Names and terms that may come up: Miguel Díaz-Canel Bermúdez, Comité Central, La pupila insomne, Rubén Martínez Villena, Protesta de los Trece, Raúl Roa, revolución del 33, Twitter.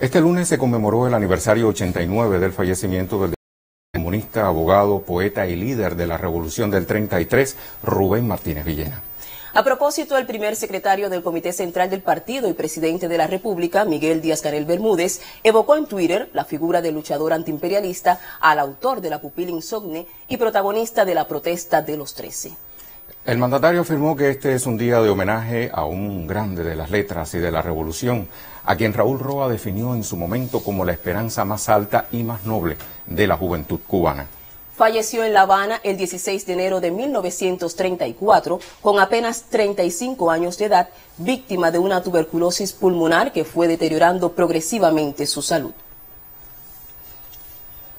Este lunes se conmemoró el aniversario 89 del fallecimiento del comunista, abogado, poeta y líder de la Revolución del 33, Rubén Martínez Villena. A propósito, el primer secretario del Comité Central del Partido y presidente de la República, Miguel Díaz-Canel Bermúdez, evocó en Twitter la figura del luchador antiimperialista al autor de La pupila insomne y protagonista de la Protesta de los 13. El mandatario afirmó que este es un día de homenaje a un grande de las letras y de la revolución, a quien Raúl Roa definió en su momento como la esperanza más alta y más noble de la juventud cubana. Falleció en La Habana el 16 de enero de 1934, con apenas 35 años de edad, víctima de una tuberculosis pulmonar que fue deteriorando progresivamente su salud.